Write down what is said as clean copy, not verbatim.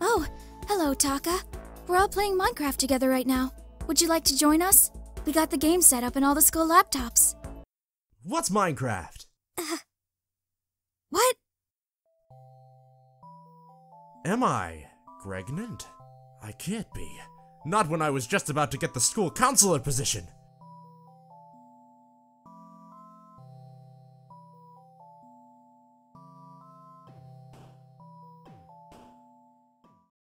Oh, hello, Taka. We're all playing Minecraft together right now. Would you like to join us? We got the game set up in all the school laptops. What's Minecraft? What? Am I pregnant? I can't be. Not when I was just about to get the school counselor position.